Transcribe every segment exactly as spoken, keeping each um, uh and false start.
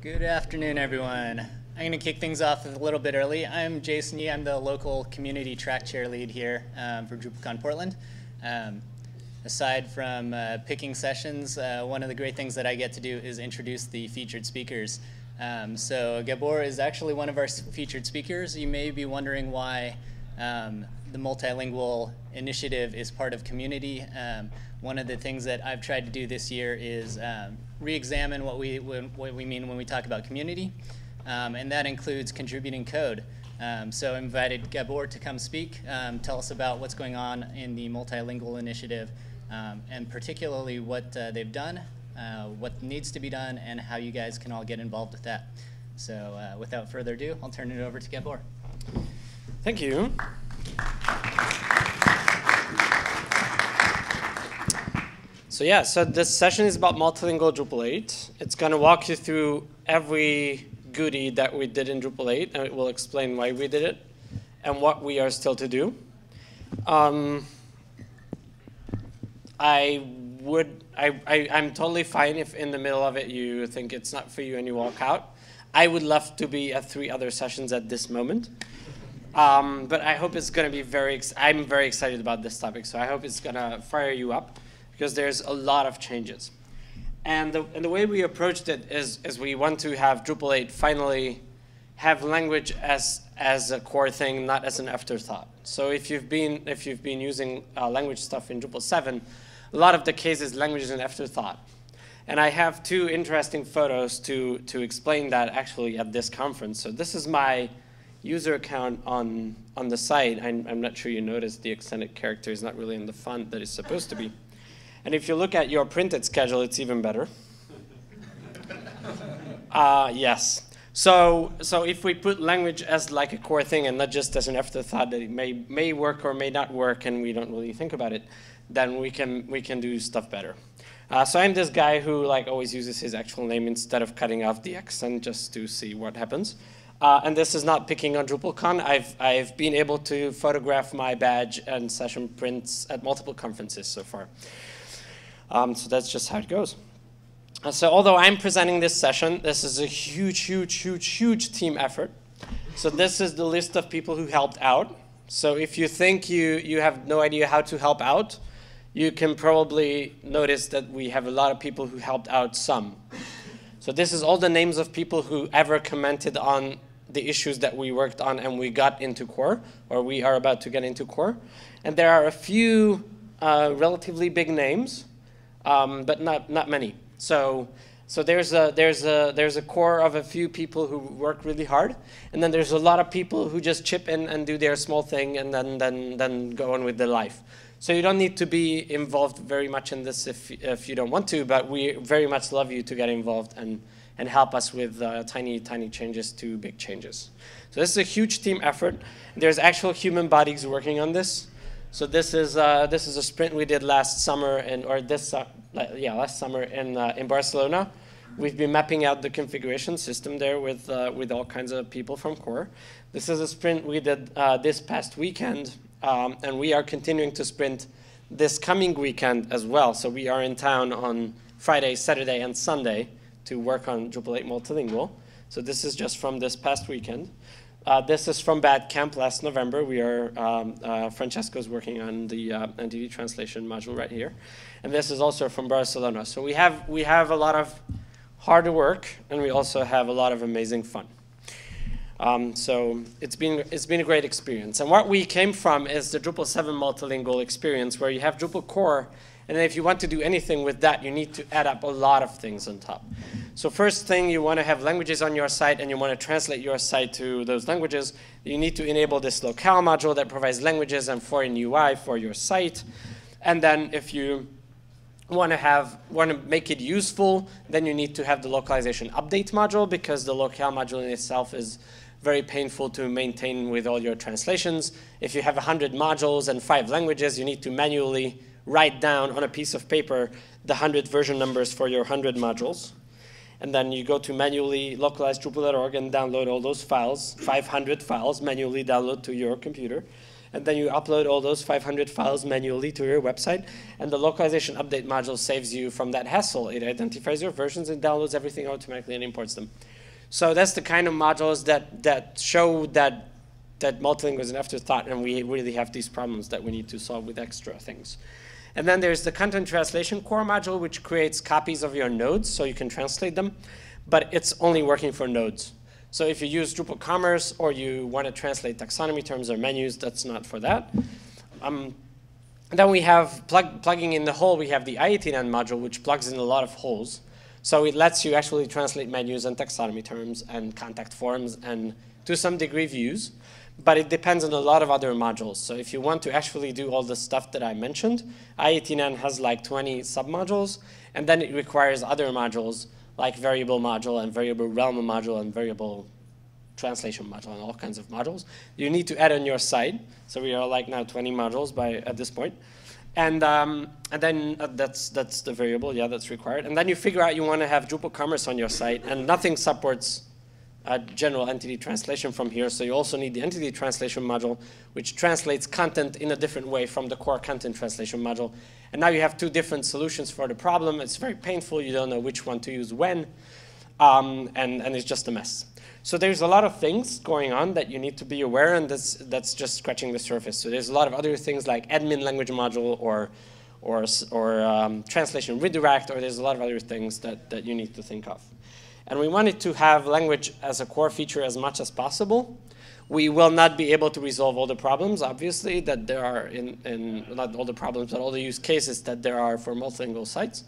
Good afternoon, everyone. I'm going to kick things off a little bit early. I'm Jason Yee. I'm the local community track chair lead here um, for DrupalCon Portland. Um, aside from uh, picking sessions, uh, one of the great things that I get to do is introduce the featured speakers. Um, so Gabor is actually one of our featured speakers. You may be wondering why um, the multilingual initiative is part of community. Um, one of the things that I've tried to do this year is um, re-examine what we, what we mean when we talk about community, um, and that includes contributing code. Um, so I invited Gabor to come speak, um, tell us about what's going on in the multilingual initiative, um, and particularly what uh, they've done, uh, what needs to be done, and how you guys can all get involved with that. So uh, without further ado, I'll turn it over to Gabor. Thank you. So yeah, so this session is about multilingual Drupal eight. It's going to walk you through every goodie that we did in Drupal eight, and it will explain why we did it and what we are still to do. Um, I would, I, I, I'm totally fine if in the middle of it you think it's not for you and you walk out. I would love to be at three other sessions at this moment. Um, but I hope it's going to be very, ex I'm very excited about this topic, so I hope it's going to fire you up, because there's a lot of changes. And the, and the way we approached it is, is we want to have Drupal eight finally have language as, as a core thing, not as an afterthought. So if you've been, if you've been using uh, language stuff in Drupal seven, a lot of the cases language is an afterthought. And I have two interesting photos to, to explain that actually at this conference. So this is my user account on, on the site. I'm, I'm not sure you noticed the extended character is not really in the font that it's supposed to be. And if you look at your printed schedule, it's even better. Uh, yes. So, so if we put language as like a core thing and not just as an afterthought that it may, may work or may not work and we don't really think about it, then we can, we can do stuff better. Uh, so I'm this guy who like always uses his actual name instead of cutting off the accent just to see what happens. Uh, and this is not picking on DrupalCon. I've, I've been able to photograph my badge and session prints at multiple conferences so far. Um, so that's just how it goes. Uh, so although I'm presenting this session, this is a huge, huge, huge, huge team effort. So this is the list of people who helped out. So if you think you, you have no idea how to help out, you can probably notice that we have a lot of people who helped out some. So this is all the names of people who ever commented on the issues that we worked on and we got into core, or we are about to get into core. And there are a few uh, relatively big names. Um, but not not many. So so there's a there's a there's a core of a few people who work really hard, and then there's a lot of people who just chip in and do their small thing, and then then then go on with their life. So you don't need to be involved very much in this if if you don't want to. But we very much love you to get involved and and help us with uh, tiny tiny changes to big changes. So this is a huge team effort. There's actual human bodies working on this. So this is uh, this is a sprint we did last summer, and or this uh, yeah last summer in uh, in Barcelona. We've been mapping out the configuration system there with uh, with all kinds of people from core. This is a sprint we did uh, this past weekend, um, and we are continuing to sprint this coming weekend as well. So we are in town on Friday, Saturday, and Sunday to work on Drupal eight multilingual. So this is just from this past weekend. Uh, this is from Bad Camp last November. We are, um, uh, Francesco's working on the uh, N D D translation module right here. And this is also from Barcelona. So we have, we have a lot of hard work, and we also have a lot of amazing fun. Um, so it's been, it's been a great experience. And what we came from is the Drupal seven multilingual experience, where you have Drupal core, and then if you want to do anything with that, you need to add up a lot of things on top. So first thing, you want to have languages on your site, and you want to translate your site to those languages. You need to enable this locale module that provides languages and foreign U I for your site. And then if you want to have, want to make it useful, then you need to have the localization update module, because the locale module in itself is very painful to maintain with all your translations. If you have one hundred modules and five languages, you need to manually write down on a piece of paper the one hundred version numbers for your one hundred modules. And then you go to manually localize drupal dot org and download all those files, five hundred files, manually download to your computer. and then you upload all those five hundred files manually to your website, and the localization update module saves you from that hassle. It identifies your versions and downloads everything automatically and imports them. So that's the kind of modules that, that show that, that multilingual is an afterthought, and we really have these problems that we need to solve with extra things. And then there's the content translation core module, which creates copies of your nodes so you can translate them, but it's only working for nodes. So if you use Drupal Commerce or you want to translate taxonomy terms or menus, that's not for that. Um, then we have plug, plugging in the hole, we have the I eighty-nine module, which plugs in a lot of holes. So it lets you actually translate menus and taxonomy terms and contact forms and to some degree views, but it depends on a lot of other modules. So if you want to actually do all the stuff that I mentioned, I eighty-nine has like twenty submodules, and then it requires other modules like variable module and variable realm module and variable translation module and all kinds of modules you need to add on your side. So we are like now twenty modules by at this point. And, um, and then uh, that's, that's the variable, yeah, that's required. And then you figure out you want to have Drupal Commerce on your site, and nothing supports uh, general entity translation from here, so you also need the entity translation module, which translates content in a different way from the core content translation module. And now you have two different solutions for the problem. It's very painful, you don't know which one to use when, um, and, and it's just a mess. So there's a lot of things going on that you need to be aware, and that's, that's just scratching the surface. So there's a lot of other things like admin language module or, or, or um, translation redirect, or there's a lot of other things that, that you need to think of. And we wanted to have language as a core feature as much as possible. We will not be able to resolve all the problems, obviously, that there are in, in not all the problems, but all the use cases that there are for multilingual sites.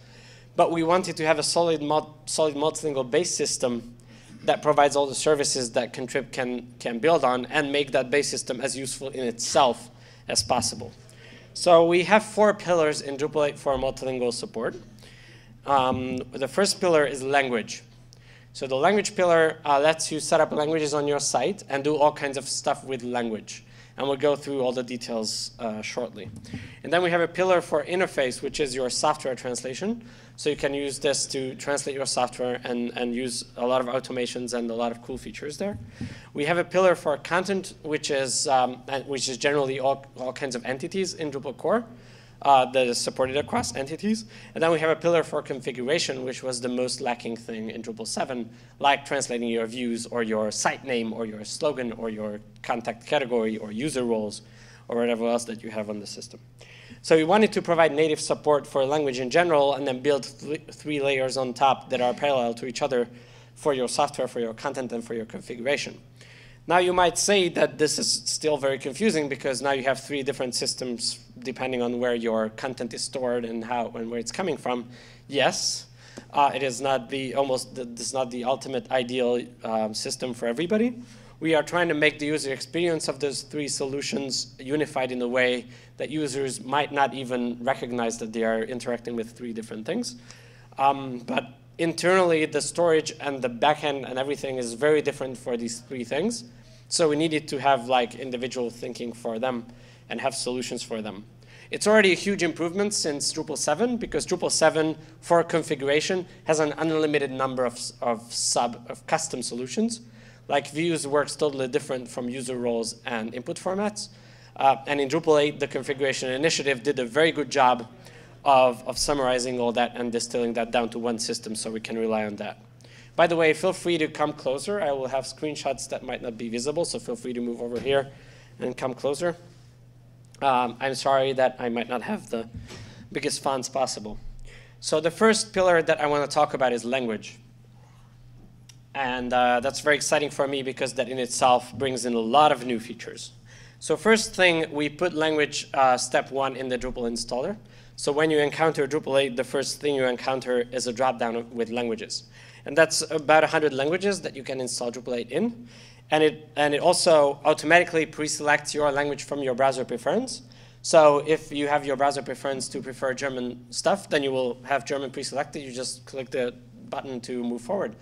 But we wanted to have a solid, solid multilingual base system that provides all the services that Contrib can, can build on and make that base system as useful in itself as possible. So we have four pillars in Drupal eight for multilingual support. Um, the first pillar is language. So the language pillar uh, lets you set up languages on your site and do all kinds of stuff with language. And we'll go through all the details uh, shortly. And then we have a pillar for interface, which is your software translation. So you can use this to translate your software and, and use a lot of automations and a lot of cool features there. We have a pillar for content, which is, um, which is generally all, all kinds of entities in Drupal core uh, that is supported across entities. And then we have a pillar for configuration, which was the most lacking thing in Drupal seven, like translating your views or your site name or your slogan or your contact category or user roles or whatever else that you have on the system. So we wanted to provide native support for language in general and then build th three layers on top that are parallel to each other for your software, for your content, and for your configuration. Now you might say that this is still very confusing because now you have three different systems depending on where your content is stored and how and where it's coming from. Yes, uh, it is not the, almost, it's not the ultimate ideal um, system for everybody. We are trying to make the user experience of those three solutions unified in a way that users might not even recognize that they are interacting with three different things. Um, but internally, the storage and the backend and everything is very different for these three things. So we needed to have like individual thinking for them and have solutions for them. It's already a huge improvement since Drupal seven, because Drupal seven for configuration has an unlimited number of, of sub of custom solutions. Like views works totally different from user roles and input formats. Uh, and in Drupal eight, the configuration initiative did a very good job of, of summarizing all that and distilling that down to one system so we can rely on that. By the way, feel free to come closer. I will have screenshots that might not be visible, so feel free to move over here and come closer. Um, I'm sorry that I might not have the biggest fonts possible. So the first pillar that I want to talk about is language. And uh, that's very exciting for me because that in itself brings in a lot of new features. So first thing, we put language uh, step one in the Drupal installer. So when you encounter Drupal eight, the first thing you encounter is a drop-down with languages. And that's about one hundred languages that you can install Drupal eight in. And it, and it also automatically pre-selects your language from your browser preference. So if you have your browser preference to prefer German stuff, then you will have German pre-selected. You just click the button to move forward.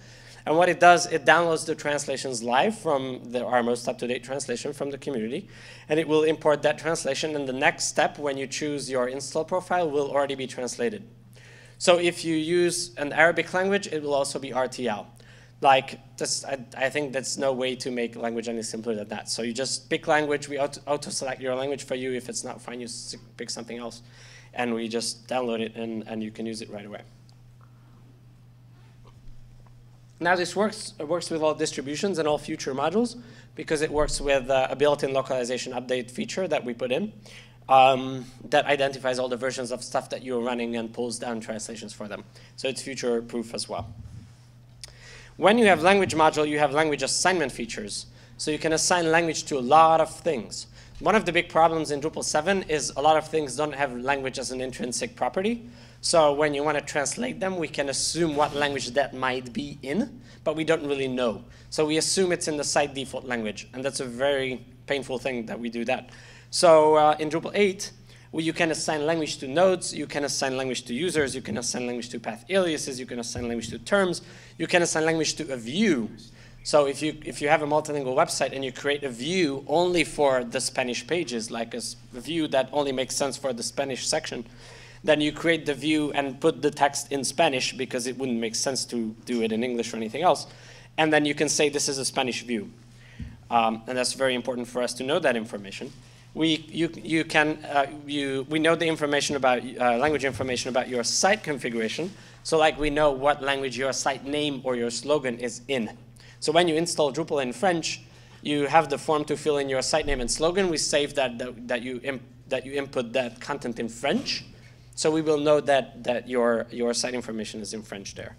And what it does, it downloads the translations live from the, our most up-to-date translation from the community, and it will import that translation, and the next step when you choose your install profile will already be translated. So if you use an Arabic language, it will also be R T L. Like, this, I, I think that's no way to make language any simpler than that. So you just pick language, we auto, auto select your language for you. If it's not fine, you pick something else. And we just download it, and, and you can use it right away. Now this works, it works with all distributions and all future modules, because it works with uh, a built-in localization update feature that we put in um, that identifies all the versions of stuff that you're running and pulls down translations for them. So it's future-proof as well. When you have language module, you have language assignment features. So you can assign language to a lot of things. One of the big problems in Drupal seven is a lot of things don't have language as an intrinsic property. So when you want to translate them, we can assume what language that might be in, but we don't really know. So we assume it's in the site default language, and that's a very painful thing that we do that. So uh, in Drupal eight, well, you can assign language to nodes, you can assign language to users, you can assign language to path aliases, you can assign language to terms, you can assign language to a view. So if you, if you have a multilingual website and you create a view only for the Spanish pages, like a view that only makes sense for the Spanish section, then you create the view and put the text in Spanish because it wouldn't make sense to do it in English or anything else. And then you can say this is a Spanish view. Um, and that's very important for us to know that information. We, you, you can, uh, you, we know the information about, uh, language information about your site configuration. So like we know what language your site name or your slogan is in. So when you install Drupal in French, you have the form to fill in your site name and slogan. We save that, that, that, you, imp, that you input that content in French. So we will know that, that your, your site information is in French there.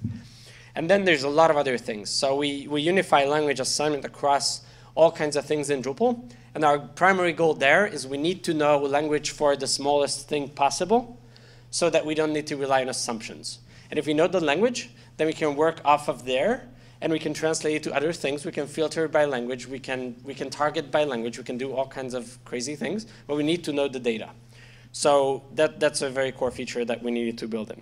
And then there's a lot of other things. So we, we unify language assignment across all kinds of things in Drupal. And our primary goal there is we need to know language for the smallest thing possible so that we don't need to rely on assumptions. And if we know the language, then we can work off of there, and we can translate it to other things. We can filter by language. We can, we can target by language. We can do all kinds of crazy things, but we need to know the data. So that, that's a very core feature that we needed to build in.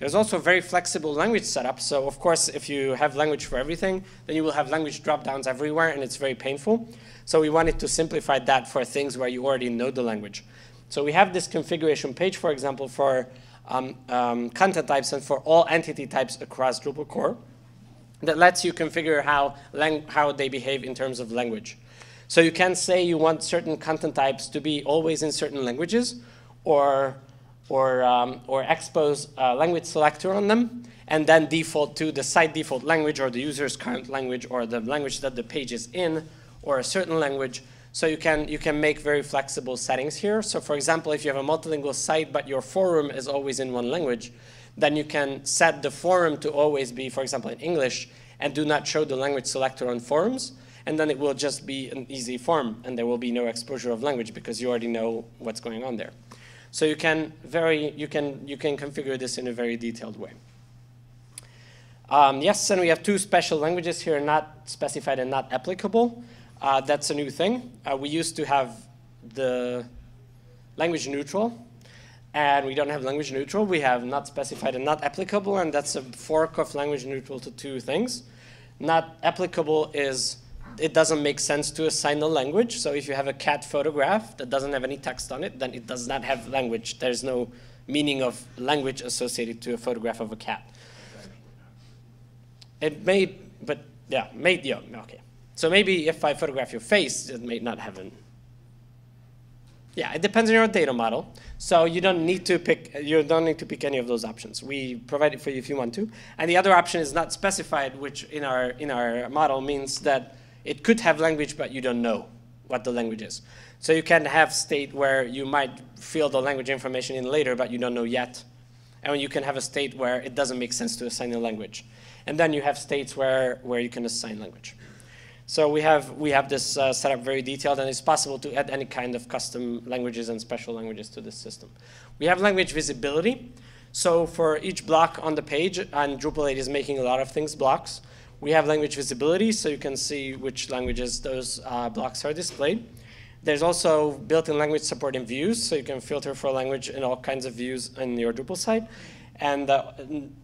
There's also very flexible language setup. So of course, if you have language for everything, then you will have language drop-downs everywhere, and it's very painful. So we wanted to simplify that for things where you already know the language. So we have this configuration page, for example, for um, um, content types and for all entity types across Drupal core that lets you configure how, lang how they behave in terms of language. So you can say you want certain content types to be always in certain languages, or, or, um, or expose a language selector on them, and then default to the site default language or the user's current language or the language that the page is in or a certain language. So you can, you can make very flexible settings here. So for example, if you have a multilingual site but your forum is always in one language, then you can set the forum to always be, for example, in English and do not show the language selector on forums, and then it will just be an easy form and there will be no exposure of language because you already know what's going on there. So you can very you can you can configure this in a very detailed way. Um, yes, and we have two special languages here, not specified and not applicable. Uh, that's a new thing. Uh, we used to have the language neutral, and we don't have language neutral. We have not specified and not applicable, and that's a fork of language neutral to two things. Not applicable is it doesn't make sense to assign a language. So if you have a cat photograph that doesn't have any text on it, then it does not have language. There's no meaning of language associated to a photograph of a cat. It may, but yeah, may, yeah, okay. So maybe if I photograph your face, it may not have an, yeah, it depends on your data model. So you don't need to pick, you don't need to pick any of those options. We provide it for you if you want to. And the other option is not specified, which in our, in our model means that it could have language, but you don't know what the language is. So you can have state where you might fill the language information in later, but you don't know yet. And you can have a state where it doesn't make sense to assign a language. And then you have states where, where you can assign language. So we have, we have this uh, set up very detailed, and it's possible to add any kind of custom languages and special languages to this system. We have language visibility. So for each block on the page, and Drupal eight is making a lot of things blocks, we have language visibility, so you can see which languages those uh, blocks are displayed. There's also built-in language support in views, so you can filter for language in all kinds of views in your Drupal site. And uh,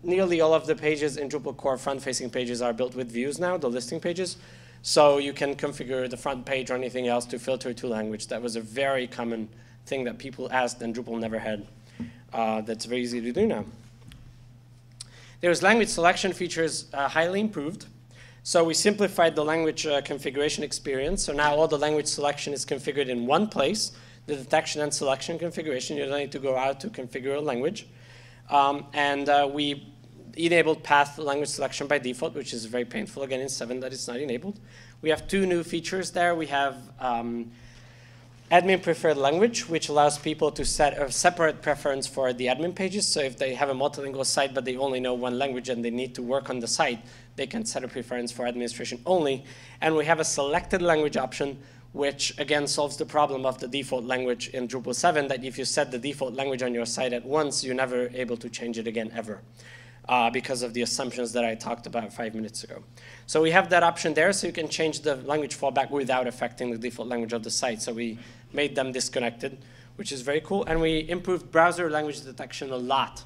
nearly all of the pages in Drupal core front-facing pages are built with views now, the listing pages. So you can configure the front page or anything else to filter to language. That was a very common thing that people asked and Drupal never had. Uh, that's very easy to do now. There's language selection features uh, highly improved. So we simplified the language uh, configuration experience. So now all the language selection is configured in one place, the detection and selection configuration. You don't need to go out to configure a language. Um, and uh, we enabled path language selection by default, which is very painful, again, in seven that it's not enabled. We have two new features there. We have um, admin preferred language, which allows people to set a separate preference for the admin pages. So if they have a multilingual site, but they only know one language and they need to work on the site, they can set a preference for administration only. And we have a selected language option, which again solves the problem of the default language in Drupal seven, that if you set the default language on your site at once, you're never able to change it again ever, uh, because of the assumptions that I talked about five minutes ago. So we have that option there, so you can change the language fallback without affecting the default language of the site. So we made them disconnected, which is very cool. And we improved browser language detection a lot.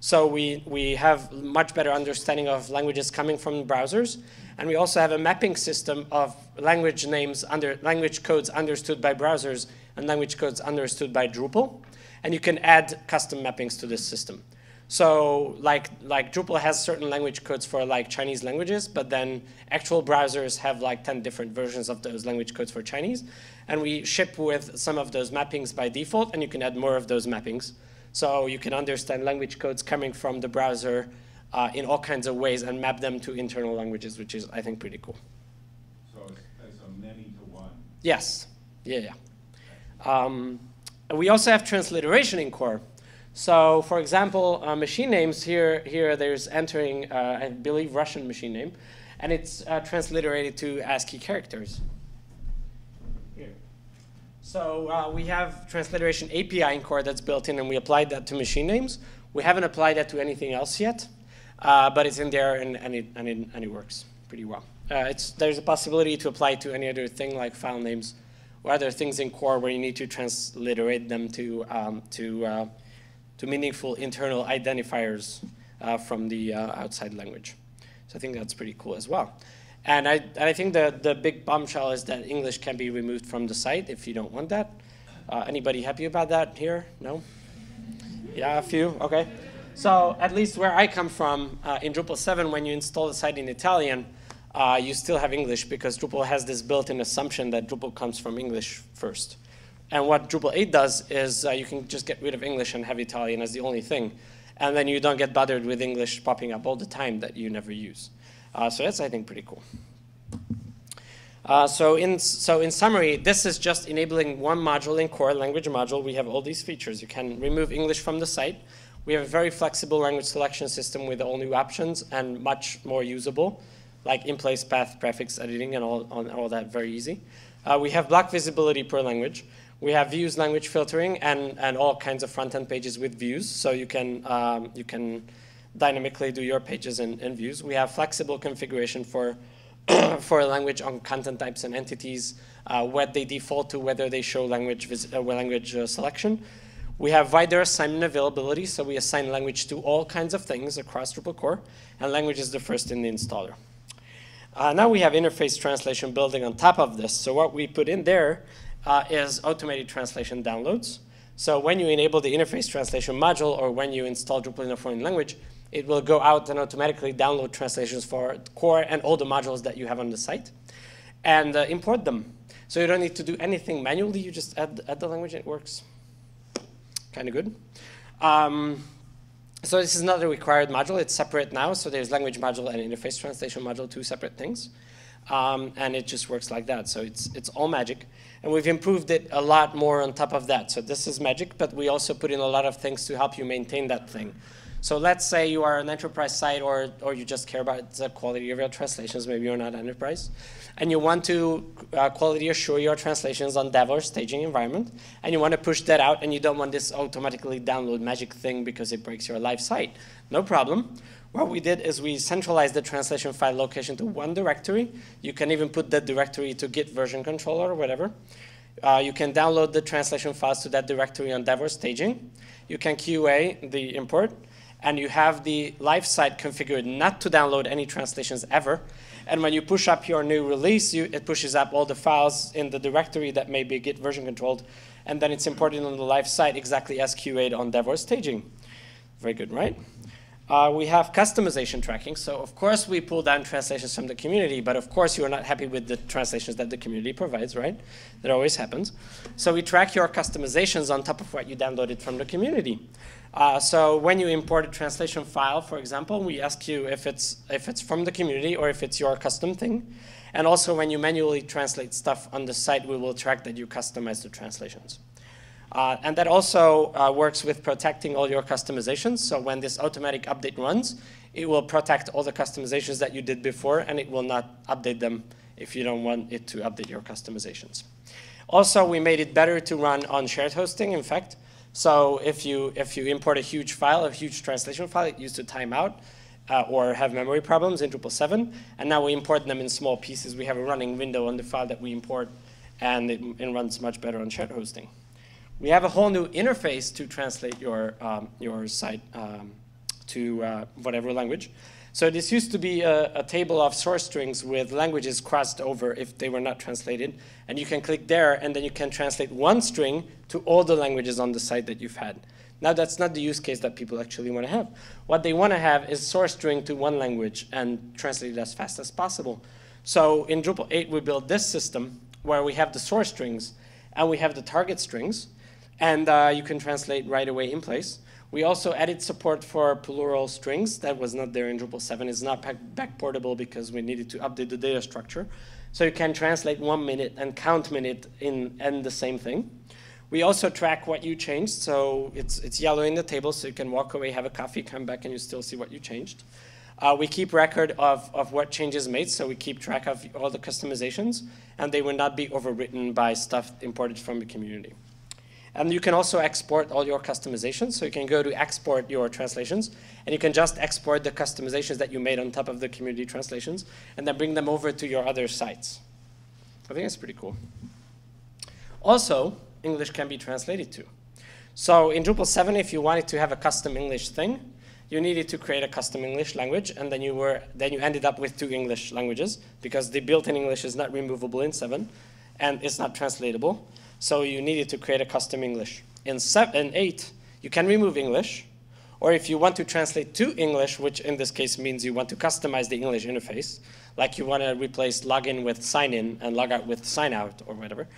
So we, we have much better understanding of languages coming from browsers. And we also have a mapping system of language names under language codes understood by browsers and language codes understood by Drupal. And you can add custom mappings to this system. So like, like Drupal has certain language codes for like Chinese languages, but then actual browsers have like ten different versions of those language codes for Chinese. And we ship with some of those mappings by default, and you can add more of those mappings. So you can understand language codes coming from the browser uh, in all kinds of ways and map them to internal languages, which is, I think, pretty cool. So it's, it's a many to one. Yes. Yeah, yeah. Um, we also have transliteration in core. So, for example, uh, machine names here, here there's entering, uh, I believe, Russian machine name, and it's uh, transliterated to ASCII characters. Here. So uh, we have transliteration A P I in core that's built in, and we applied that to machine names. We haven't applied that to anything else yet, uh, but it's in there, and, and, it, and, it, and it works pretty well. Uh, it's, there's a possibility to apply to any other thing like file names or other things in core where you need to transliterate them to, um, to uh, to meaningful internal identifiers uh, from the uh, outside language. So I think that's pretty cool as well. And I, and I think the, the big bombshell is that English can be removed from the site if you don't want that. Uh, anybody happy about that here? No? Yeah, a few, okay. So at least where I come from, uh, in Drupal seven, when you install the site in Italian, uh, you still have English because Drupal has this built-in assumption that Drupal comes from English first. And what Drupal eight does is uh, you can just get rid of English and have Italian as the only thing. And then you don't get bothered with English popping up all the time that you never use. Uh, so that's, I think, pretty cool. Uh, so, in, so in summary, this is just enabling one module in core, language module. We have all these features. You can remove English from the site. We have a very flexible language selection system with all new options and much more usable, like in-place path prefix editing and all, on, all that, very easy. Uh, we have block visibility per language. We have views, language filtering, and, and all kinds of front-end pages with views, so you can, um, you can dynamically do your pages and, and views. We have flexible configuration for, for language on content types and entities, uh, what they default to, whether they show language, uh, language uh, selection. We have wider assignment availability, so we assign language to all kinds of things across Drupal core, and language is the first in the installer. Uh, now we have interface translation building on top of this, so what we put in there Uh, is automated translation downloads. So when you enable the interface translation module or when you install Drupal in a foreign language, it will go out and automatically download translations for core and all the modules that you have on the site and uh, import them. So you don't need to do anything manually. You just add, add the language and it works. Kind of good. Um, so this is not a required module. It's separate now. So there's language module and interface translation module, two separate things. Um, and it just works like that. So it's, it's all magic. And we've improved it a lot more on top of that. So this is magic, but we also put in a lot of things to help you maintain that thing. So let's say you are an enterprise site or, or you just care about the quality of your translations. Maybe you're not enterprise. And you want to uh, quality assure your translations on dev or staging environment. And you want to push that out. And you don't want this automatically download magic thing because it breaks your live site. No problem. What we did is we centralized the translation file location to one directory. You can even put that directory to Git version controller or whatever. Uh, you can download the translation files to that directory on dev or staging. You can Q A the import. And you have the live site configured not to download any translations ever. And when you push up your new release, you, it pushes up all the files in the directory that may be Git version controlled. And then it's imported on the live site exactly as Q A'd on dev or staging. Very good, right? Uh, we have customization tracking. So of course we pull down translations from the community, but of course you are not happy with the translations that the community provides, right? That always happens. So we track your customizations on top of what you downloaded from the community. Uh, so when you import a translation file, for example, we ask you if it's, if it's from the community or if it's your custom thing. And also when you manually translate stuff on the site, we will track that you customize the translations. Uh, and that also uh, works with protecting all your customizations. So when this automatic update runs, it will protect all the customizations that you did before, and it will not update them if you don't want it to update your customizations. Also, we made it better to run on shared hosting, in fact. So if you, if you import a huge file, a huge translation file, it used to time out uh, or have memory problems in Drupal seven. And now we import them in small pieces. We have a running window on the file that we import, and it, it runs much better on shared hosting. We have a whole new interface to translate your, um, your site um, to uh, whatever language. So this used to be a, a table of source strings with languages crossed over if they were not translated. And you can click there, and then you can translate one string to all the languages on the site that you've had. Now that's not the use case that people actually want to have. What they want to have is source string to one language and translate it as fast as possible. So in Drupal eight, we built this system where we have the source strings, and we have the target strings. And uh, you can translate right away in place. We also added support for plural strings. That was not there in Drupal seven. It's not backportable because we needed to update the data structure. So you can translate one minute and count minute in and the same thing. We also track what you changed. So it's, it's yellow in the table, so you can walk away, have a coffee, come back, and you still see what you changed. Uh, we keep record of, of what changes made, so we keep track of all the customizations, and they will not be overwritten by stuff imported from the community. And you can also export all your customizations. So you can go to export your translations, and you can just export the customizations that you made on top of the community translations, and then bring them over to your other sites. I think that's pretty cool. Also, English can be translated too. So in Drupal seven, if you wanted to have a custom English thing, you needed to create a custom English language, and then you, were, then you ended up with two English languages, because the built-in English is not removable in seven, and it's not translatable. So you needed to create a custom English. In seven, eight, you can remove English, or if you want to translate to English, which in this case means you want to customize the English interface, like you want to replace login with sign-in and log-out with sign-out or whatever,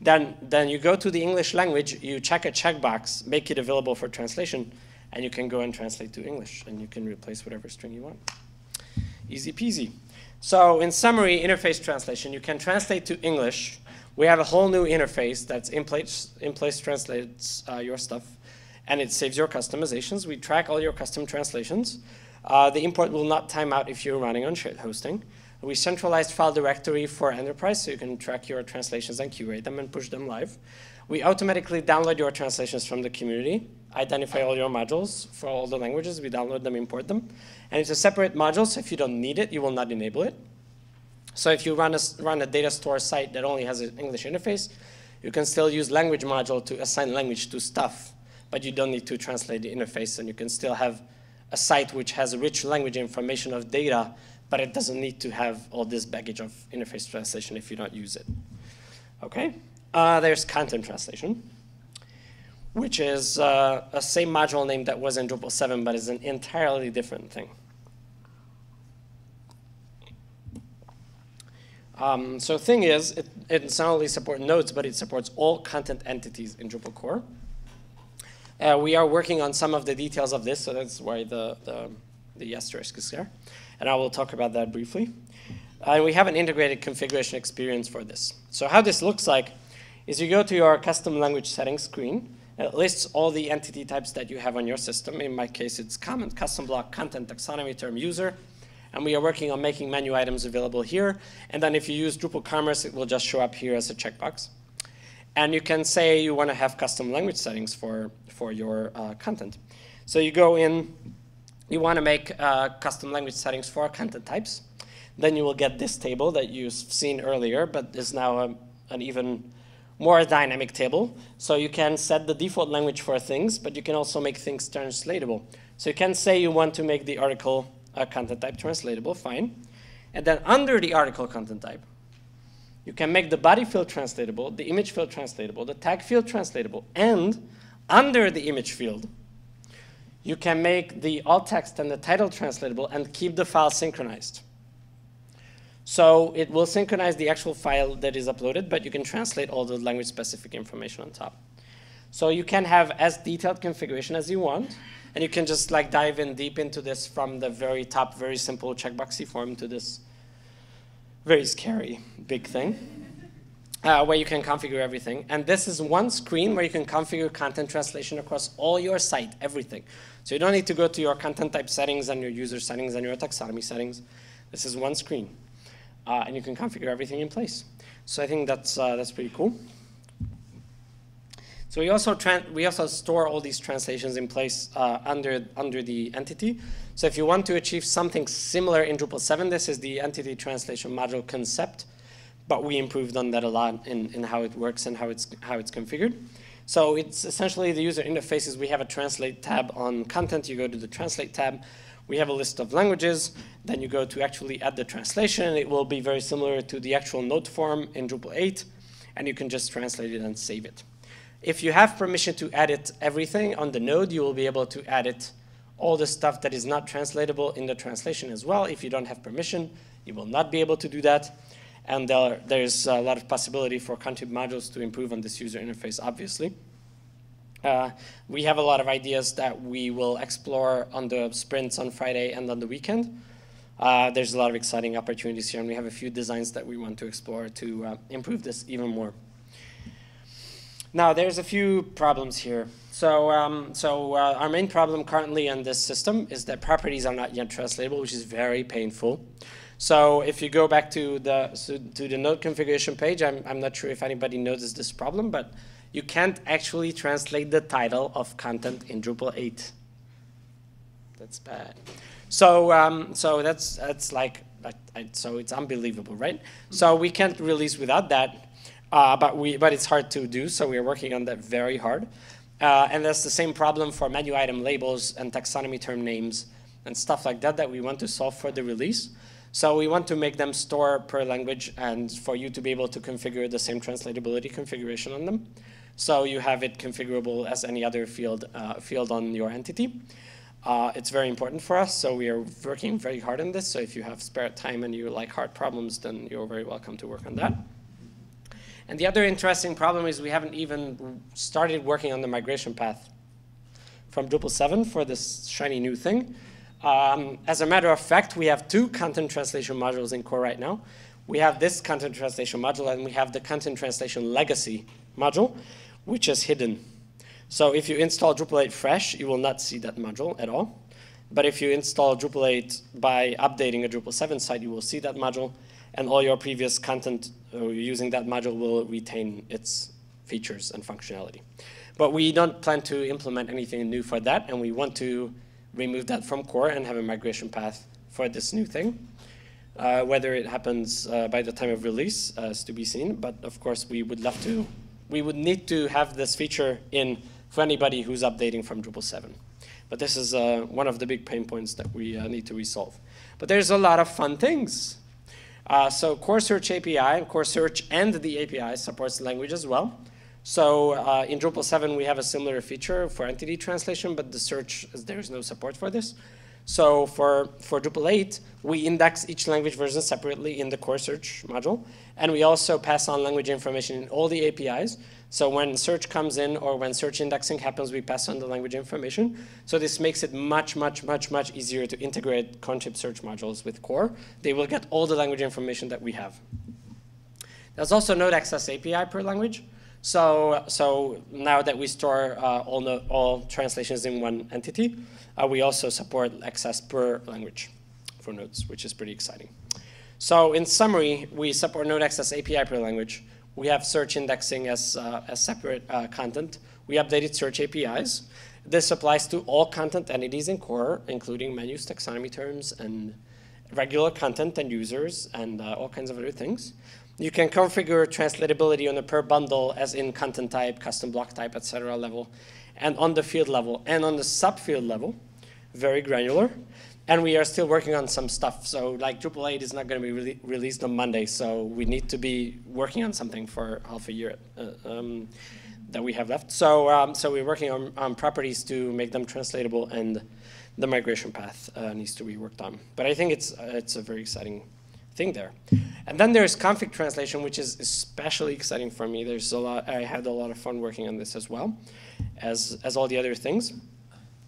then, then you go to the English language, you check a checkbox, make it available for translation, and you can go and translate to English, and you can replace whatever string you want. Easy peasy. So in summary, interface translation, you can translate to English. We have a whole new interface that's in place, in place translates uh, your stuff, and it saves your customizations. We track all your custom translations. Uh, the import will not time out if you're running on shared hosting. We centralized file directory for enterprise, so you can track your translations and curate them and push them live. We automatically download your translations from the community, identify all your modules for all the languages. We download them, import them. And it's a separate module, so if you don't need it, you will not enable it. So if you run a, run a data store site that only has an English interface, you can still use language module to assign language to stuff, but you don't need to translate the interface, and you can still have a site which has rich language information of data, but it doesn't need to have all this baggage of interface translation if you don't use it. Okay, uh, there's content translation, which is uh, a same module name that was in Drupal seven, but is an entirely different thing. Um, so thing is, it, it not only supports nodes, but it supports all content entities in Drupal core. Uh, we are working on some of the details of this, so that's why the, the, the asterisk is there. And I will talk about that briefly. Uh, we have an integrated configuration experience for this. So how this looks like is you go to your custom language settings screen, and it lists all the entity types that you have on your system. In my case, it's comment, custom block, content, taxonomy, term, user. And we are working on making menu items available here. And then if you use Drupal Commerce, it will just show up here as a checkbox. And you can say you want to have custom language settings for, for your uh, content. So you go in, you want to make uh, custom language settings for content types. Then you will get this table that you've seen earlier, but is now a, an even more dynamic table. So you can set the default language for things, but you can also make things translatable. So you can say you want to make the article Uh, content type translatable, fine. And then under the article content type, you can make the body field translatable, the image field translatable, the tag field translatable, and under the image field, you can make the alt text and the title translatable and keep the file synchronized. So it will synchronize the actual file that is uploaded, but you can translate all the language-specific information on top. So you can have as detailed configuration as you want, and you can just like dive in deep into this from the very top, very simple checkboxy form to this very scary big thing. Uh, where you can configure everything. And this is one screen where you can configure content translation across all your site, everything. So you don't need to go to your content type settings and your user settings and your taxonomy settings. This is one screen. Uh, and you can configure everything in place. So I think that's, uh, that's pretty cool. So we also, we also store all these translations in place uh, under, under the entity. So if you want to achieve something similar in Drupal seven, this is the entity translation module concept. But we improved on that a lot in, in how it works and how it's, how it's configured. So it's essentially the user interfaces. We have a translate tab on content. You go to the translate tab. We have a list of languages. Then you go to actually add the translation. It will be very similar to the actual note form in Drupal eight. And you can just translate it and save it. If you have permission to edit everything on the node, you will be able to edit all the stuff that is not translatable in the translation as well. If you don't have permission, you will not be able to do that. And there, there's a lot of possibility for content modules to improve on this user interface, obviously. Uh, we have a lot of ideas that we will explore on the sprints on Friday and on the weekend. Uh, there's a lot of exciting opportunities here, and we have a few designs that we want to explore to uh, improve this even more. Now, there's a few problems here. So, um, so uh, our main problem currently in this system is that properties are not yet translatable, which is very painful. So if you go back to the, so to the node configuration page, I'm, I'm not sure if anybody noticed this problem, but you can't actually translate the title of content in Drupal eight. That's bad. So, um, so that's, that's like, I, I, so it's unbelievable, right? So we can't release without that, uh, but, we, but it's hard to do, so we're working on that very hard. Uh, and that's the same problem for menu item labels and taxonomy term names and stuff like that that we want to solve for the release. So we want to make them store per language and for you to be able to configure the same translatability configuration on them. So you have it configurable as any other field, uh, field on your entity. Uh, it's very important for us, so we are working very hard on this. So if you have spare time and you like hard problems, then you're very welcome to work on that. And the other interesting problem is we haven't even started working on the migration path from Drupal seven for this shiny new thing. Um, as a matter of fact, we have two content translation modules in core right now. We have this content translation module, and we have the content translation legacy module, which is hidden. So if you install Drupal eight fresh, you will not see that module at all. But if you install Drupal eight by updating a Drupal seven site, you will see that module, and all your previous content uh, using that module will retain its features and functionality. But we don't plan to implement anything new for that, and we want to remove that from core and have a migration path for this new thing. Uh, whether it happens uh, by the time of release uh, is to be seen, but of course we would love to, we would need to have this feature in for anybody who's updating from Drupal seven. But this is uh, one of the big pain points that we uh, need to resolve. But there's a lot of fun things. Uh, so core search A P I, core search and the A P I supports language as well. So uh, in Drupal seven, we have a similar feature for entity translation, but the search, there is no support for this. So for, for Drupal eight, we index each language version separately in the core search module, and we also pass on language information in all the A P Is. So when search comes in or when search indexing happens, we pass on the language information. So this makes it much, much, much, much easier to integrate concept search modules with core. They will get all the language information that we have. There's also node access A P I per language. So, so now that we store uh, all, no, all translations in one entity, uh, we also support access per language for nodes, which is pretty exciting. So in summary, we support node access A P I per language. We have search indexing as, uh, as separate uh, content. We updated search A P Is. This applies to all content entities in core, including menus, taxonomy terms, and regular content and users, and uh, all kinds of other things. You can configure translatability on a per bundle as in content type, custom block type, et cetera level, and on the field level, and on the subfield level, very granular. And we are still working on some stuff. So like Drupal eight is not going to be re released on Monday, so we need to be working on something for half a year. Uh, um, that we have left. So, um, so we're working on, on properties to make them translatable, and the migration path uh, needs to be worked on. But I think it's uh, it's a very exciting thing there. And then there's config translation, which is especially exciting for me. There's a lot. I had a lot of fun working on this as well, as as all the other things.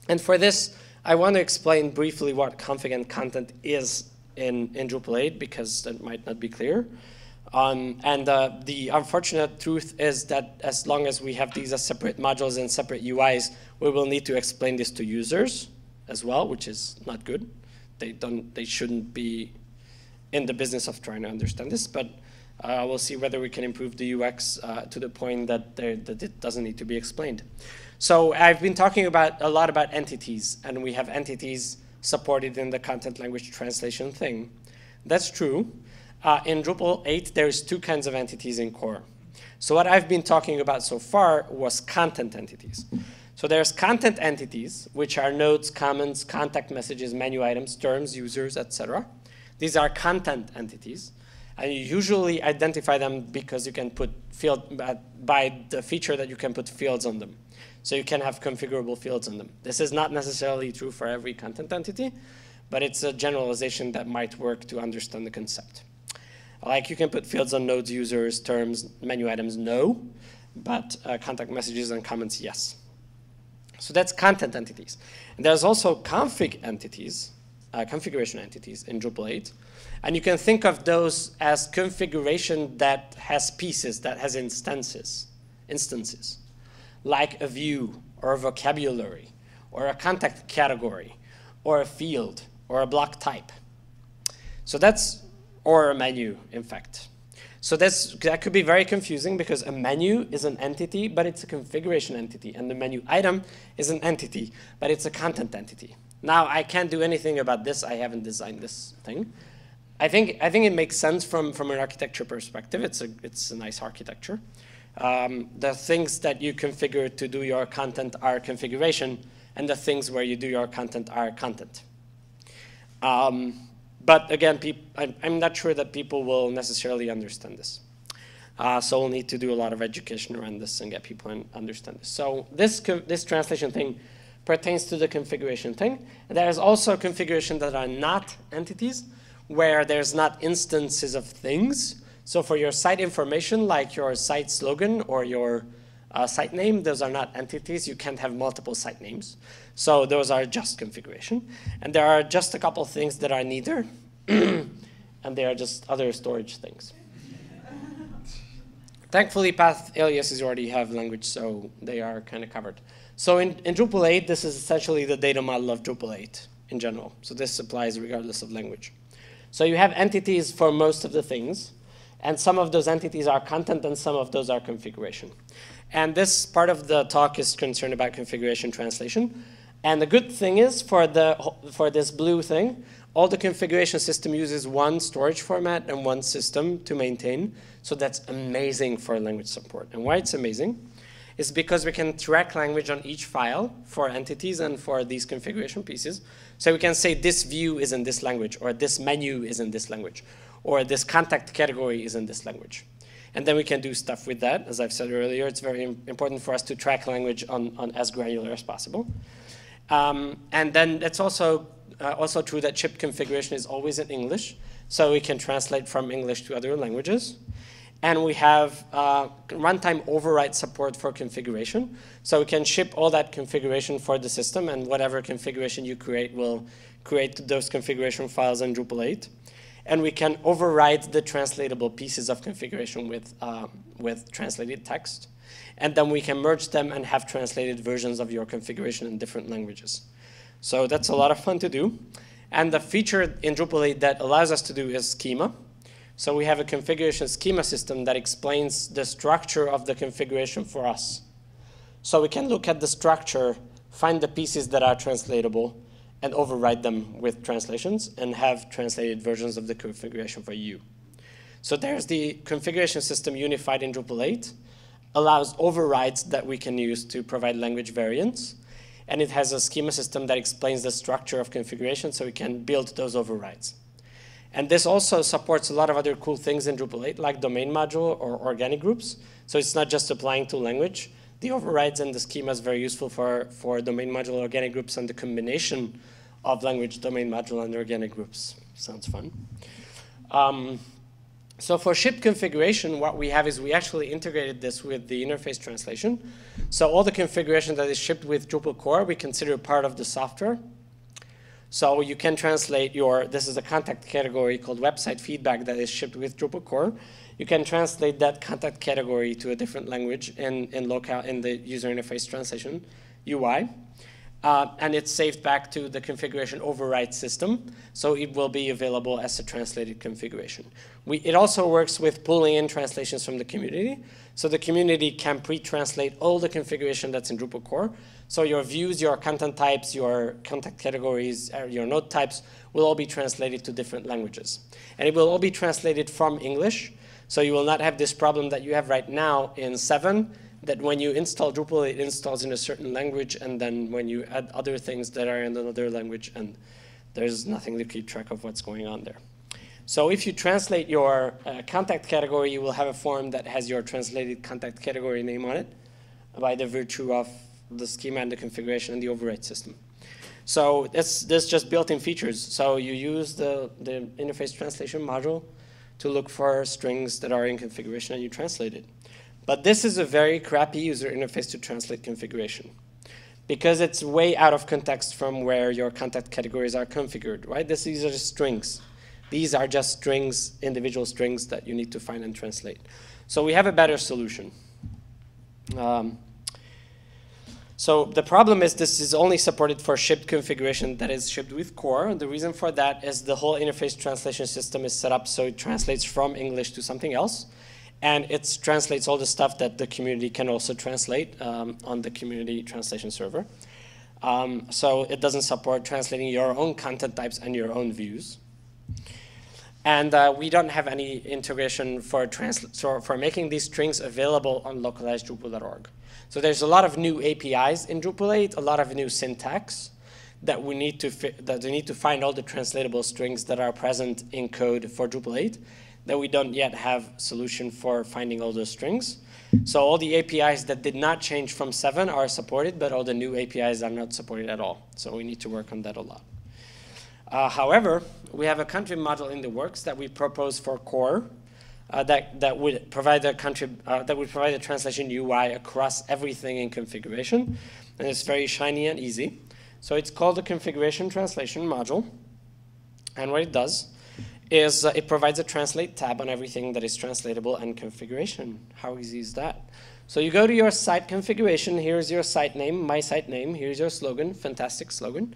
And for this, I want to explain briefly what config and content is in in Drupal eight, because that might not be clear. Um, and uh, the unfortunate truth is that as long as we have these as separate modules and separate U Is, we will need to explain this to users as well, which is not good. They don't. They shouldn't be in the business of trying to understand this. But uh, we'll see whether we can improve the U X uh, to the point that, that it doesn't need to be explained. So I've been talking about a lot about entities, and we have entities supported in the content language translation thing. That's true. Uh, in Drupal eight, there's two kinds of entities in core. So what I've been talking about so far was content entities. So there's content entities, which are nodes, comments, contact messages, menu items, terms, users, et cetera. These are content entities. And you usually identify them because you can put field, uh, by the feature that you can put fields on them. So you can have configurable fields on them. This is not necessarily true for every content entity, but it's a generalization that might work to understand the concept. Like, you can put fields on nodes, users, terms, menu items, no, but uh, contact messages and comments, yes. So that's content entities. And there's also config entities, uh, configuration entities in Drupal eight. And you can think of those as configuration that has pieces, that has instances, instances, like a view or a vocabulary or a contact category or a field or a block type. So that's or a menu, in fact. So that's, that could be very confusing, because a menu is an entity, but it's a configuration entity, and the menu item is an entity, but it's a content entity. Now, I can't do anything about this. I haven't designed this thing. I think, I think it makes sense from, from an architecture perspective. It's a, it's a nice architecture. Um, the things that you configure to do your content are configuration, and the things where you do your content are content. Um, But again, I'm not sure that people will necessarily understand this. Uh, so we'll need to do a lot of education around this and get people to understand this. So this, this translation thing pertains to the configuration thing. There's also configuration that are not entities, where there's not instances of things. So for your site information, like your site slogan or your uh, site name, those are not entities. You can't have multiple site names. So those are just configuration. And there are just a couple things that are neither. And they are just other storage things. Thankfully, path aliases already have language, so they are kind of covered. So in, in Drupal eight, this is essentially the data model of Drupal eight in general. So this applies regardless of language. So you have entities for most of the things. And some of those entities are content, and some of those are configuration. And this part of the talk is concerned about configuration translation. And the good thing is, for, the, for this blue thing, all the configuration system uses one storage format and one system to maintain. So that's amazing for language support. And why it's amazing is because we can track language on each file for entities and for these configuration pieces. So we can say this view is in this language, or this menu is in this language, or this contact category is in this language. And then we can do stuff with that. As I've said earlier, it's very important for us to track language on, on as granular as possible. Um, and then it's also, uh, also true that shipped configuration is always in English, so we can translate from English to other languages. And we have uh, runtime override support for configuration, so we can ship all that configuration for the system, and whatever configuration you create will create those configuration files in Drupal eight. And we can override the translatable pieces of configuration with, uh, with translated text. And then we can merge them and have translated versions of your configuration in different languages. So that's a lot of fun to do. And the feature in Drupal eight that allows us to do is schema. So we have a configuration schema system that explains the structure of the configuration for us. So we can look at the structure, find the pieces that are translatable, and override them with translations, and have translated versions of the configuration for you. So there's the configuration system unified in Drupal eight, allows overrides that we can use to provide language variants, and it has a schema system that explains the structure of configuration, so we can build those overrides. And this also supports a lot of other cool things in Drupal eight, like domain module or organic groups. So it's not just applying to language. the overrides and the schemas very useful for, for domain module organic groups and the combination of language domain module and organic groups. Sounds fun. Um, so for ship configuration, what we have is we actually integrated this with the interface translation. So all the configuration that is shipped with Drupal core, we consider part of the software. So you can translate your, this is a contact category called website feedback that is shipped with Drupal core. You can translate that contact category to a different language in, in locale, in the user interface translation, U I. Uh, and it's saved back to the configuration override system, so it will be available as a translated configuration. We, it also works with pulling in translations from the community, so the community can pre-translate all the configuration that's in Drupal core. So your views, your content types, your contact categories, your node types will all be translated to different languages. And it will all be translated from English, so you will not have this problem that you have right now in seven, that when you install Drupal, it installs in a certain language, and then when you add other things that are in another language, and there's nothing to keep track of what's going on there. So if you translate your uh, contact category, you will have a form that has your translated contact category name on it by the virtue of the schema and the configuration and the override system. So that's, that's just built-in features. So you use the, the interface translation module to look for strings that are in configuration, and you translate it. But this is a very crappy user interface to translate configuration, because it's way out of context from where your contact categories are configured, right? This, these are just strings. These are just strings, individual strings that you need to find and translate. So we have a better solution. Um, so the problem is this is only supported for shipped configuration that is shipped with core. The reason for that is the whole interface translation system is set up so it translates from English to something else. And it translates all the stuff that the community can also translate um, on the community translation server. Um, so it doesn't support translating your own content types and your own views. And uh, we don't have any integration for, so for making these strings available on localized drupal dot org. So there's a lot of new A P Is in Drupal eight, a lot of new syntax that we need to, fi that we need to find all the translatable strings that are present in code for Drupal eight. That we don't yet have solution for finding all those strings. So all the A P Is that did not change from seven are supported, but all the new A P Is are not supported at all. So we need to work on that a lot. Uh, however, we have a country model in the works that we propose for core uh, that, that would provide a country, uh, that would provide a translation U I across everything in configuration. And it's very shiny and easy. So it's called the configuration translation module. And what it does is uh, it provides a translate tab on everything that is translatable and configuration. How easy is that? So you go to your site configuration, here's your site name, my site name, here's your slogan, fantastic slogan,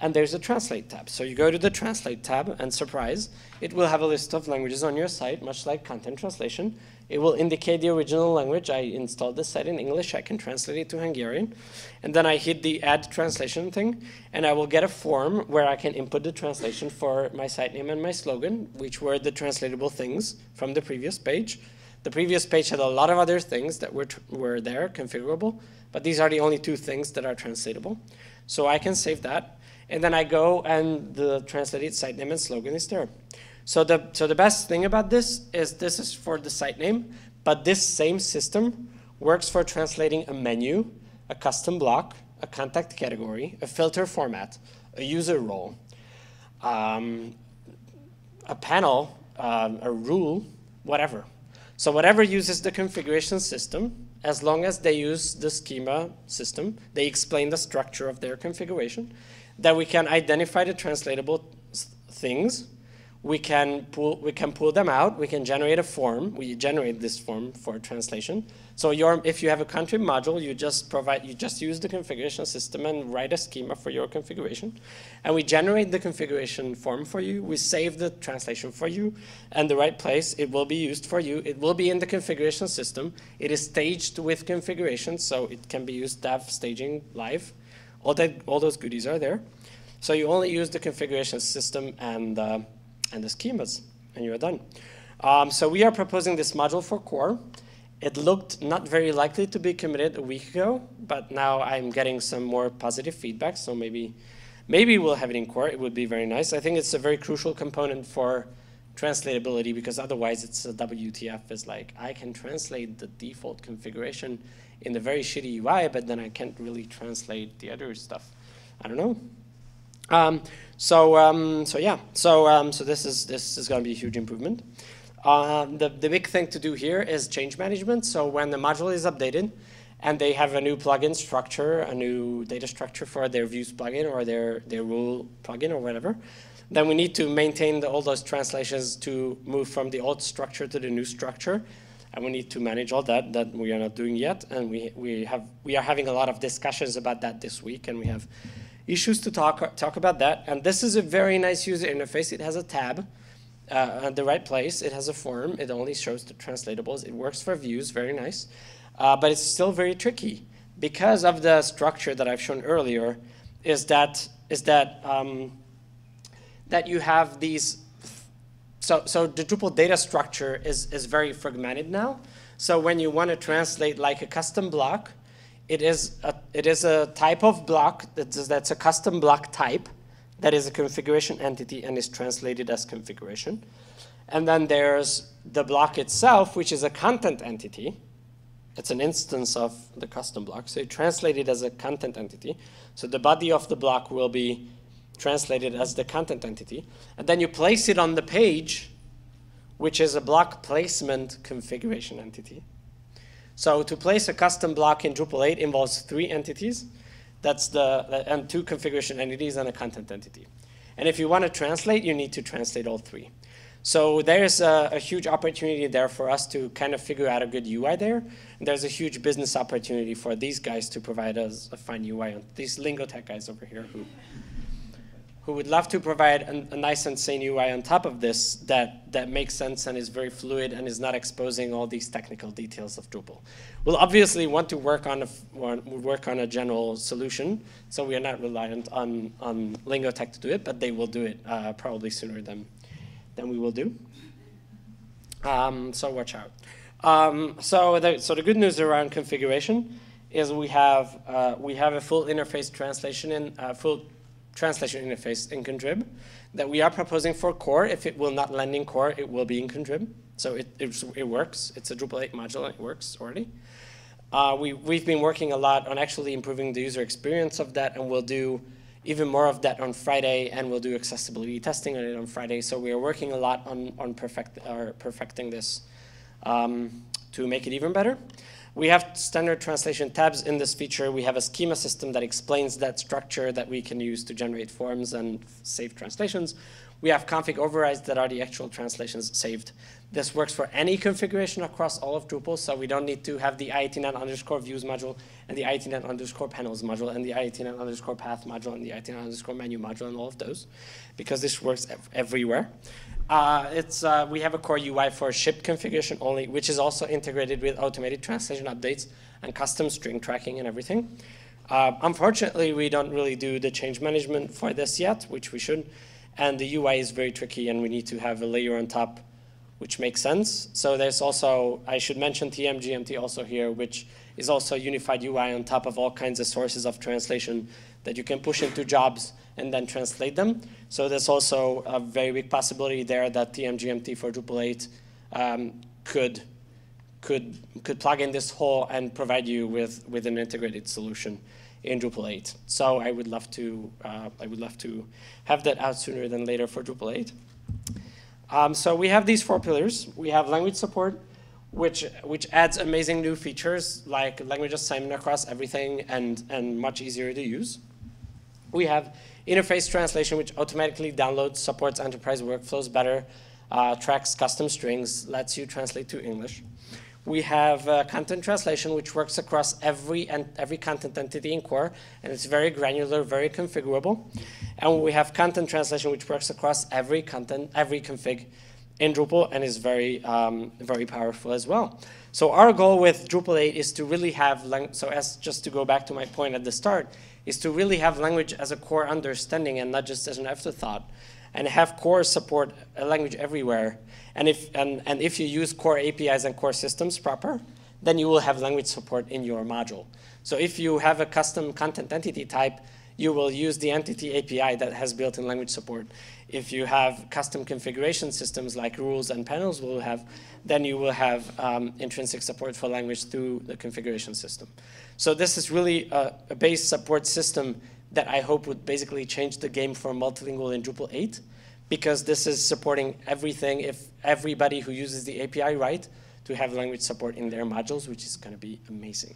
and there's a translate tab. So you go to the translate tab, and surprise, it will have a list of languages on your site, much like content translation. It will indicate the original language. I installed this site in English, I can translate it to Hungarian, and then I hit the add translation thing, and I will get a form where I can input the translation for my site name and my slogan, which were the translatable things from the previous page. The previous page had a lot of other things that were, tr were there, configurable, but these are the only two things that are translatable. So I can save that, and then I go and the translated site name and slogan is there. So the, so the best thing about this is this is for the site name, but this same system works for translating a menu, a custom block, a contact category, a filter format, a user role, um, a panel, um, a rule, whatever. So whatever uses the configuration system, as long as they use the schema system, they explain the structure of their configuration, that we can identify the translatable things. We can, pull, we can pull them out, we can generate a form, we generate this form for translation. So your, if you have a country module, you just, provide, you just use the configuration system and write a schema for your configuration. And we generate the configuration form for you, we save the translation for you, and the right place, it will be used for you, it will be in the configuration system, it is staged with configuration, so it can be used dev, staging, live, all, that, all those goodies are there. So you only use the configuration system and uh, and the schemas, and you are done. Um, so we are proposing this module for core. It looked not very likely to be committed a week ago, but now I'm getting some more positive feedback, so maybe, maybe we'll have it in core. It would be very nice. I think it's a very crucial component for translatability, because otherwise it's a W T F. Is like, I can translate the default configuration in the very shitty U I, but then I can't really translate the other stuff. I don't know. Um, so um, so yeah, so um, so this is this is going to be a huge improvement. Uh, the the big thing to do here is change management. So when the module is updated, and they have a new plugin structure, a new data structure for their views plugin or their their rule plugin or whatever, then we need to maintain the, all those translations to move from the old structure to the new structure, and we need to manage all that that we are not doing yet. And we we have we are having a lot of discussions about that this week, and we have issues to talk talk about that. And this is a very nice user interface. It has a tab uh, at the right place. It has a form. It only shows the translatables. It works for views. Very nice. Uh, but it's still very tricky because of the structure that I've shown earlier. Is that is that um, that you have these? So so the Drupal data structure is is very fragmented now. So when you want to translate like a custom block, it is a it is a type of block that is, that's a custom block type that is a configuration entity and is translated as configuration. And then there's the block itself, which is a content entity. It's an instance of the custom block, so you translate it as a content entity. So the body of the block will be translated as the content entity. And then you place it on the page, which is a block placement configuration entity. So to place a custom block in Drupal eight involves three entities. That's the, and two configuration entities and a content entity. And if you want to translate, you need to translate all three. So there's a, a huge opportunity there for us to kind of figure out a good U I there. And there's a huge business opportunity for these guys to provide us a fine U I, on these Lingotek guys over here who, who would love to provide an, a nice and sane U I on top of this that, that makes sense and is very fluid and is not exposing all these technical details of Drupal. We'll obviously want to work on a, work on a general solution, so we are not reliant on, on Lingotek to do it, but they will do it uh, probably sooner than Then we will do. Um, so watch out. Um, so the so the good news around configuration is we have uh, we have a full interface translation in uh, full translation interface in Contrib that we are proposing for core. If it will not land in core, it will be in Contrib. So it it, it works. It's a Drupal eight module. And it works already. Uh, we we've been working a lot on actually improving the user experience of that, and we'll do even more of that on Friday, and we'll do accessibility testing on it on Friday. So we are working a lot on, on perfect, or perfecting this um, to make it even better. We have standard translation tabs in this feature. We have a schema system that explains that structure that we can use to generate forms and save translations. We have config overrides that are the actual translations saved. This works for any configuration across all of Drupal, so we don't need to have the I A T net underscore views module and the I A T net underscore panels module and the I A T net underscore path module and the I A T net underscore menu module and all of those, because this works ev everywhere. Uh, it's, uh, we have a core U I for ship configuration only, which is also integrated with automated translation updates and custom string tracking and everything. Uh, unfortunately, we don't really do the change management for this yet, which we should. And the U I is very tricky, and we need to have a layer on top, which makes sense. So there's also, I should mention T M G M T also here, which is also a unified U I on top of all kinds of sources of translation that you can push into jobs and then translate them. So there's also a very big possibility there that T M G M T for Drupal eight um, could, could, could plug in this hole and provide you with, with an integrated solution in Drupal eight. So I would love to uh, I would love to have that out sooner than later for Drupal eight. Um, so we have these four pillars. We have language support, which which adds amazing new features like language assignment across everything and and much easier to use. We have interface translation, which automatically downloads, supports enterprise workflows better, uh, tracks custom strings, lets you translate to English. We have uh, content translation, which works across every and every content entity in core, and it's very granular, very configurable. And we have content translation, which works across every content, every config in Drupal, and is very, um, very powerful as well. So our goal with Drupal eight is to really have language. So as just to go back to my point at the start, is to really have language as a core understanding and not just as an afterthought, and have core support a language everywhere. And if, and, and if you use core A P Is and core systems proper, then you will have language support in your module. So if you have a custom content entity type, you will use the entity A P I that has built-in language support. If you have custom configuration systems like rules and panels will have, then you will have um, intrinsic support for language through the configuration system. So this is really a, a base support system that I hope would basically change the game for multilingual in Drupal eight, because this is supporting everything, if everybody who uses the A P I right, to have language support in their modules, which is going to be amazing,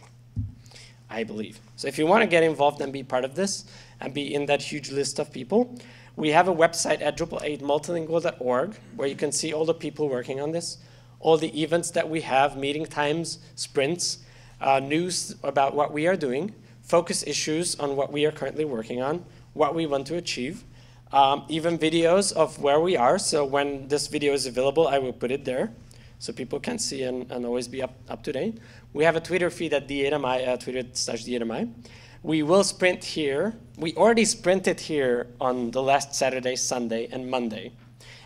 I believe. So if you want to get involved and be part of this and be in that huge list of people, we have a website at drupal eight multilingual dot org where you can see all the people working on this, all the events that we have, meeting times, sprints, uh, news about what we are doing, focus issues on what we are currently working on, what we want to achieve, um, even videos of where we are. So when this video is available, I will put it there, so people can see and, and always be up, up to date. We have a Twitter feed at d eight mi, uh, Twitter slash d eight mi. We will sprint here. We already sprinted here on the last Saturday, Sunday, and Monday.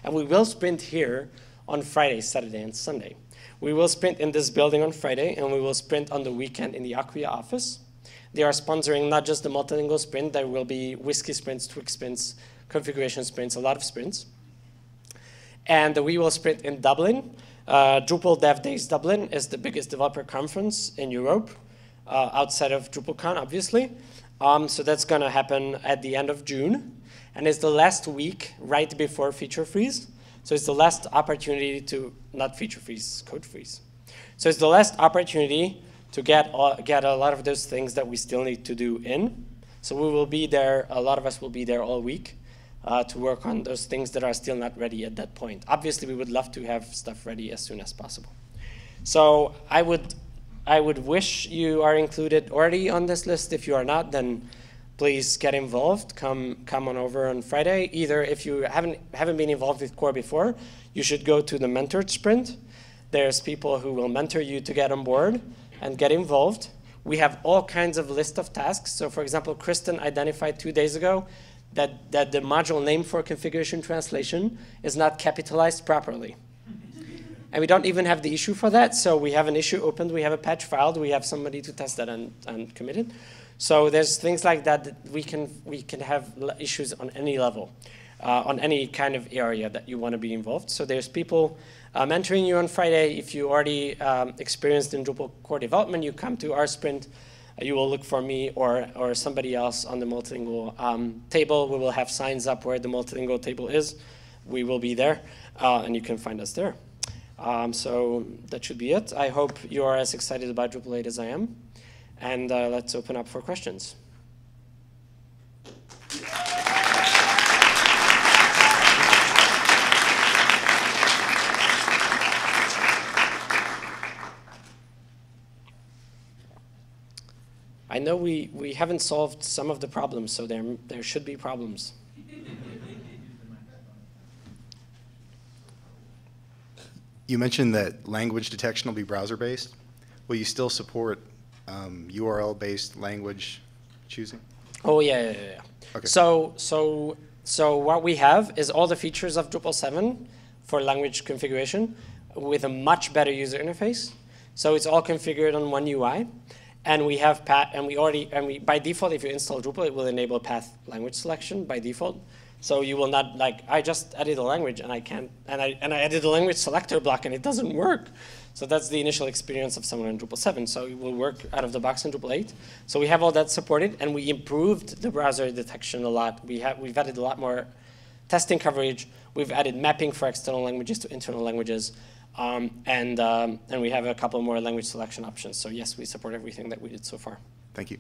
And we will sprint here on Friday, Saturday, and Sunday. We will sprint in this building on Friday, and we will sprint on the weekend in the Acquia office. They are sponsoring not just the multilingual sprint. There will be whiskey sprints, twig sprints, configuration sprints, a lot of sprints. And we will sprint in Dublin. Uh, Drupal Dev Days Dublin is the biggest developer conference in Europe, uh, outside of DrupalCon, obviously. Um, so that's going to happen at the end of June. And it's the last week right before feature freeze. So it's the last opportunity to, not feature freeze, code freeze. So it's the last opportunity to get, uh, get a lot of those things that we still need to do in. So we will be there, a lot of us will be there all week. Uh, to work on those things that are still not ready at that point. Obviously, we would love to have stuff ready as soon as possible. So I would, I would wish you are included already on this list. If you are not, then please get involved. Come, come on over on Friday. Either if you haven't, haven't been involved with Core before, you should go to the mentored sprint. There's people who will mentor you to get on board and get involved. We have all kinds of list of tasks. So for example, Kristen identified two days ago That, that the module name for configuration translation is not capitalized properly. And we don't even have the issue for that, so we have an issue opened, we have a patch filed, we have somebody to test that and, and commit it. So there's things like that that we can, we can have issues on any level, uh, on any kind of area that you want to be involved. So there's people uh, mentoring you on Friday. If you already um, experienced in Drupal core development, you come to our sprint. You will look for me or, or somebody else on the multilingual um, table. We will have signs up where the multilingual table is. We will be there, uh, and you can find us there. Um, so that should be it. I hope you are as excited about Drupal eight as I am. And uh, let's open up for questions. I know we, we haven't solved some of the problems, so there, there should be problems. You mentioned that language detection will be browser-based. Will you still support um, U R L-based language choosing? Oh, yeah, yeah, yeah. Okay. So, so, so what we have is all the features of Drupal seven for language configuration with a much better user interface. So it's all configured on one U I. And we have path, and we already, and we, by default, if you install Drupal, it will enable path language selection by default. So you will not, like, I just added a language and I can't, and I, and I added a language selector block and it doesn't work. So that's the initial experience of someone in Drupal seven. So it will work out of the box in Drupal eight. So we have all that supported, and we improved the browser detection a lot. We have, we've added a lot more testing coverage. We've added mapping for external languages to internal languages. Um, and, um, and we have a couple more language selection options. So yes, we support everything that we did so far. Thank you.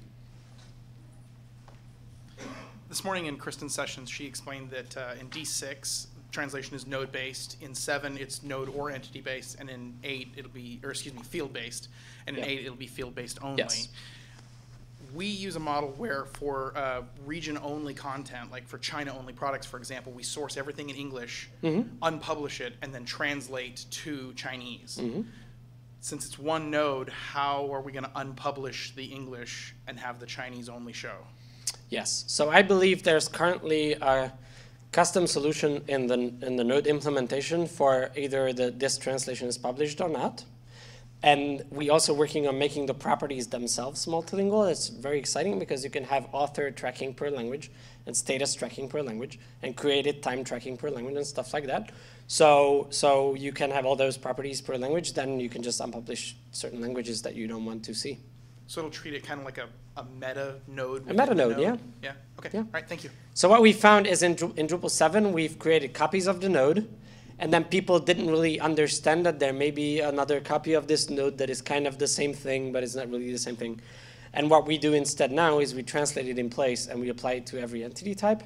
This morning in Kristen's sessions, she explained that uh, in D six, translation is node-based. In seven, it's node or entity-based. And in eight, it'll be, or excuse me, field-based. And in yeah. eight, it'll be field-based only. Yes. We use a model where for uh, region-only content, like for China-only products, for example, we source everything in English, mm-hmm. unpublish it, and then translate to Chinese. Mm-hmm. Since it's one node, how are we going to unpublish the English and have the Chinese-only show? Yes. So I believe there's currently a custom solution in the, in the node implementation for either the, this translation is published or not. And we also working on making the properties themselves multilingual. It's very exciting because you can have author tracking per language and status tracking per language and created time tracking per language and stuff like that. So, so you can have all those properties per language. Then you can just unpublish certain languages that you don't want to see. So it'll treat it kind of like a, a meta node. A meta node, yeah. Yeah, okay, yeah. All right, thank you. So what we found is in, in Drupal seven, we've created copies of the node. And then people didn't really understand that there may be another copy of this node that is kind of the same thing, but it's not really the same thing. And what we do instead now is we translate it in place and we apply it to every entity type.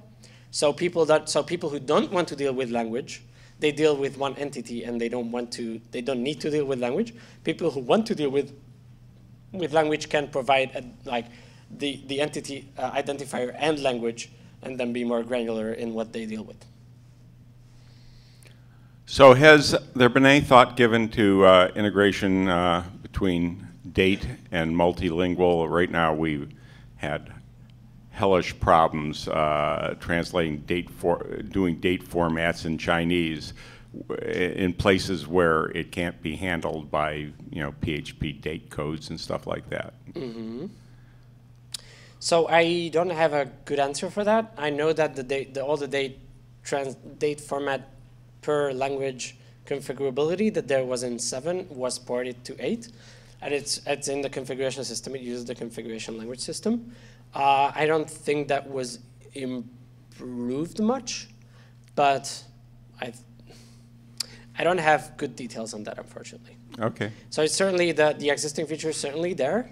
So people that, so people who don't want to deal with language, they deal with one entity and they don't want to, they don't need to deal with language. People who want to deal with with language can provide a, like the the entity uh, identifier and language, and then be more granular in what they deal with. So has there been any thought given to uh, integration uh, between date and multilingual? Right now we've had hellish problems uh, translating date for doing date formats in Chinese in places where it can't be handled by you know P H P date codes and stuff like that. Mm-hmm. So I don't have a good answer for that. I know that the date, the, all the date trans date format per language configurability that there was in seven was ported to eight, and it's it's in the configuration system. It uses the configuration language system. Uh, I don't think that was improved much, but I. I don't have good details on that, unfortunately. Okay. So it's certainly the, the existing feature is certainly there.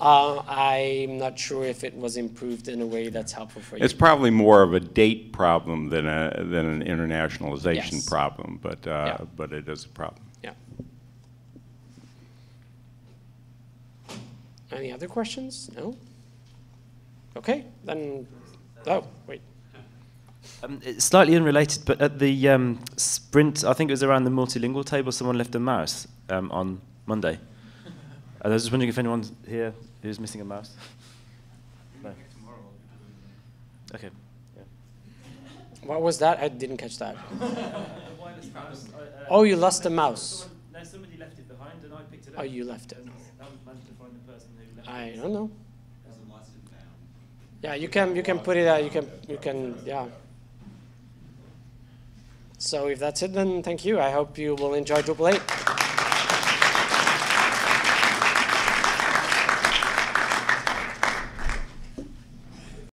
Uh, I'm not sure if it was improved in a way that's helpful for you. It's probably more of a date problem than a than an internationalization yes. problem, but uh, yeah. but it is a problem. Yeah. Any other questions? No. Okay. Then. Oh wait. Um, it's slightly unrelated, but at the um, sprint, I think it was around the multilingual table, someone left a mouse um, on Monday. I was just wondering if anyone here who's missing a mouse. No. Okay. Yeah. What was that? I didn't catch that. Oh, you lost the mouse. No, somebody left it behind, and I picked it up. Oh, you left it. I don't know. Yeah, you can you can put it out. You can you can yeah. So if that's it, then thank you. I hope you will enjoy Drupal eight.